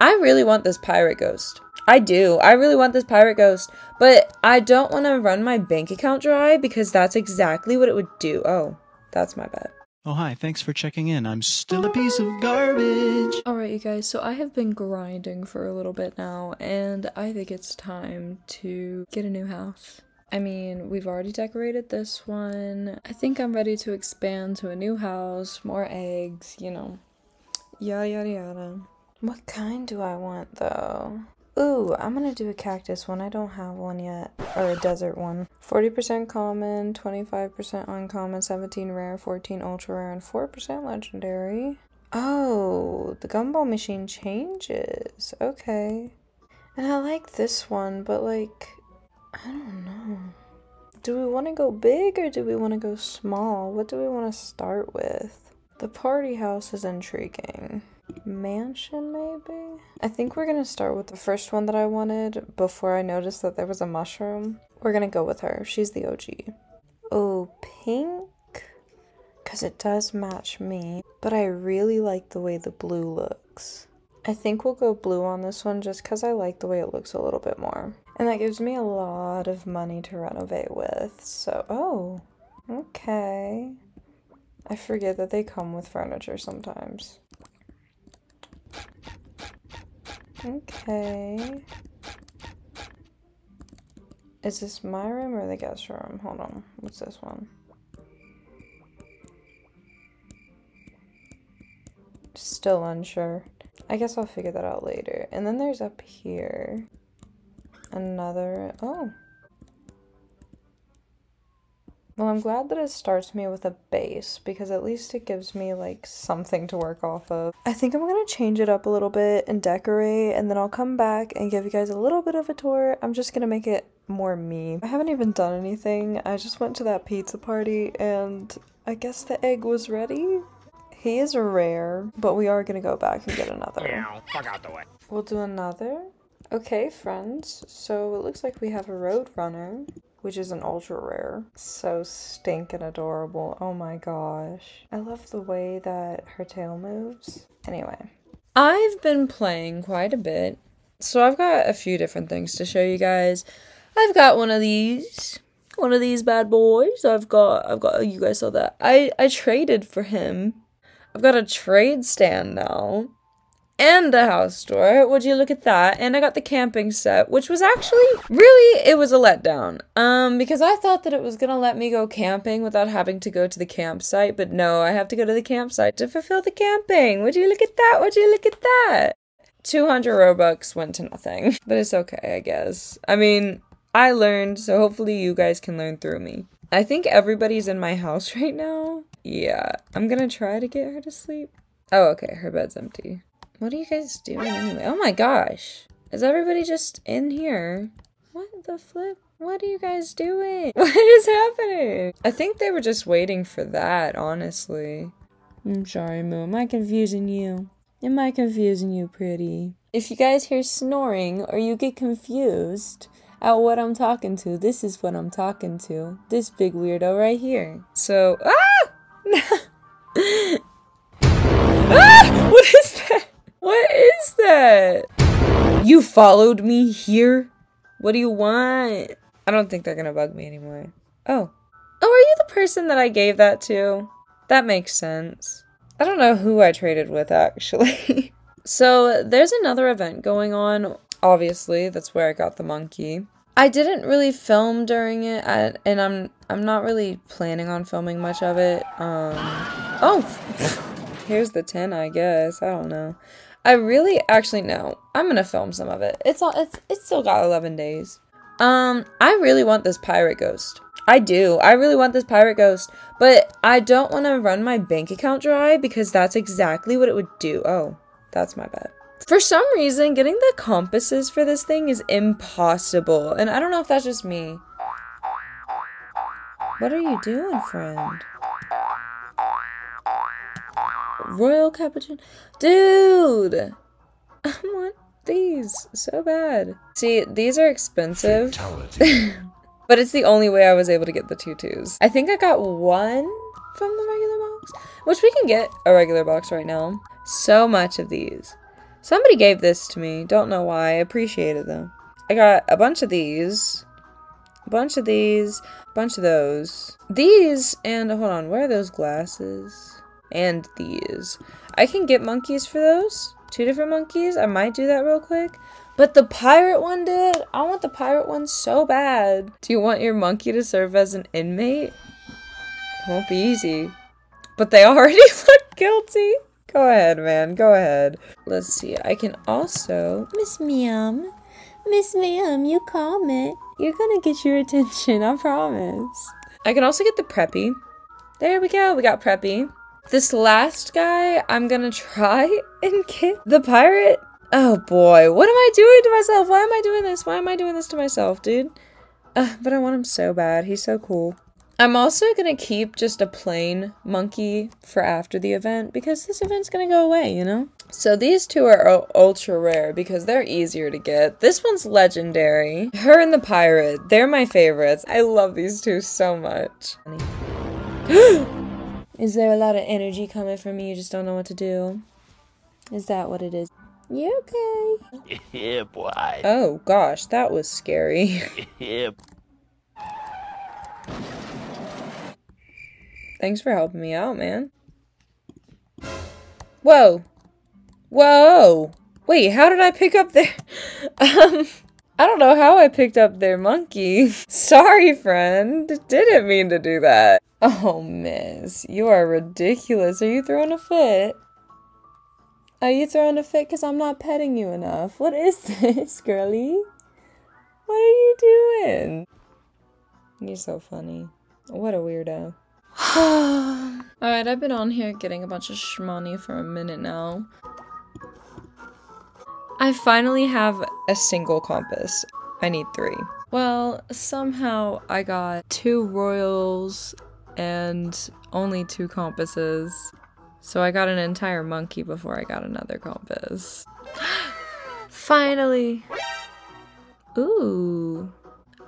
I really want this pirate ghost. I do. I really want this pirate ghost, but I don't want to run my bank account dry because that's exactly what it would do. Oh, that's my bad. Oh, hi. Thanks for checking in. I'm still a piece of garbage. All right, you guys. So I have been grinding for a little bit now, and I think it's time to get a new house. I mean, we've already decorated this one. I think I'm ready to expand to a new house, more eggs, you know, yada, yada, yada. What kind do I want, though? Ooh, I'm gonna do a cactus one. I don't have one yet. Or a desert one. 40% common, 25% uncommon, 17 rare, 14 ultra rare, and 4% legendary. Oh, the gumball machine changes. Okay. And I like this one, but like, I don't know. Do we want to go big or do we want to go small? What do we want to start with? The party house is intriguing. Mansion, maybe? I think we're gonna start with the first one that I wanted before I noticed that there was a mushroom. We're gonna go with her. She's the OG. Oh, pink? Because it does match me, but I really like the way the blue looks. I think we'll go blue on this one just because I like the way it looks a little bit more. And that gives me a lot of money to renovate with, so... Oh, okay. I forget that they come with furniture sometimes. Okay. Is this my room or the guest room? Hold on. What's this one? Still unsure. I guess I'll figure that out later. And then there's up here. Another... Oh. Well, I'm glad that it starts me with a base because at least it gives me like something to work off of. I think I'm gonna change it up a little bit and decorate, and then I'll come back and give you guys a little bit of a tour. I'm just gonna make it more me. I haven't even done anything. I just went to that pizza party and I guess the egg was ready. He is rare, but we are gonna go back and get another. Ow, fuck out the way. We'll do another. Okay, friends. So it looks like we have a Roadrunner, which is an ultra rare. So stinking adorable. Oh my gosh. I love the way that her tail moves. Anyway. I've been playing quite a bit. So I've got a few different things to show you guys. I've got one of these. One of these bad boys. I've got you guys saw that. I traded for him. I've got a trade stand now. And a house store, would you look at that? And I got the camping set, which was actually, really, it was a letdown. Because I thought that it was gonna let me go camping without having to go to the campsite, but no, I have to go to the campsite to fulfill the camping. Would you look at that? Would you look at that? 200 Robux went to nothing, but it's okay, I guess. I mean, I learned, so hopefully you guys can learn through me. I think everybody's in my house right now. Yeah, I'm gonna try to get her to sleep. Oh, okay, her bed's empty. What are you guys doing anyway? Oh my gosh. Is everybody just in here? What the flip? What are you guys doing? What is happening? I think they were just waiting for that, honestly. I'm sorry, Moo. Am I confusing you? Am I confusing you, pretty? If you guys hear snoring or you get confused at what I'm talking to, this is what I'm talking to. This big weirdo right here. So, ah! Ah! What is that? What is that? You followed me here? What do you want? I don't think they're gonna bug me anymore. Oh. Oh, are you the person that I gave that to? That makes sense. I don't know who I traded with, actually. So, there's another event going on. Obviously, that's where I got the monkey. I didn't really film during it, and I'm not really planning on filming much of it. Oh! Here's the tin, I guess. I don't know. I really, actually, no. I'm gonna film some of it. It's still got 11 days. I really want this pirate ghost. I do. I really want this pirate ghost, but I don't want to run my bank account dry because that's exactly what it would do. Oh, that's my bad. For some reason, getting the compasses for this thing is impossible, and I don't know if that's just me. What are you doing, friend? Royal Capuchin. Dude! I want these so bad. See, these are expensive. But it's the only way I was able to get the 2 2s. I think I got one from the regular box, which we can get a regular box right now. So much of these. Somebody gave this to me. Don't know why. I appreciate it, though. I got a bunch of these. A bunch of these. A bunch of those. These, and hold on, where are those glasses? And these. I can get monkeys for those. 2 different monkeys. I might do that real quick. But the pirate one, dude. I want the pirate one so bad. Do you want your monkey to serve as an inmate? It won't be easy. But they already look guilty. Go ahead, man. Go ahead. Let's see. I can also... Miss Meow. Miss Meow, you comment. You're gonna get your attention. I promise. I can also get the Preppy. There we go. We got Preppy. This last guy, I'm gonna try and get the pirate. Oh boy, what am I doing to myself? Why am I doing this? Why am I doing this to myself, dude? But I want him so bad. He's so cool. I'm also gonna keep just a plain monkey for after the event because this event's gonna go away, you know? So these 2 are ultra rare because they're easier to get. This one's legendary. Her and the pirate, they're my favorites. I love these 2 so much. Is there a lot of energy coming from me? You just don't know what to do? Is that what it is? You okay? Yeah, boy. Oh, gosh, that was scary. Yeah. Thanks for helping me out, man. Whoa. Whoa. Wait, how did I pick up their... I don't know how I picked up their monkey. Sorry, friend. Didn't mean to do that. Oh, miss. You are ridiculous. Are you throwing a fit? Are you throwing a fit because I'm not petting you enough? What is this, girly? What are you doing? You're so funny. What a weirdo. Alright, I've been on here getting a bunch of shmoney for a minute now. I finally have a single compass. I need 3. Well, somehow I got 2 royals and only 2 compasses. So I got an entire monkey before I got another compass. Finally! Ooh,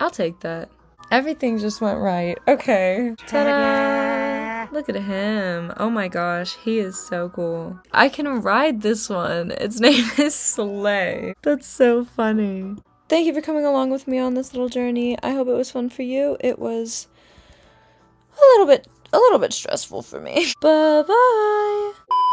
I'll take that. Everything just went right. Okay. Ta-da! Look at him. Oh my gosh, he is so cool. I can ride this one. Its name is Sleigh. That's so funny. Thank you for coming along with me on this little journey. I hope it was fun for you. It was a little bit stressful for me. Bye-bye.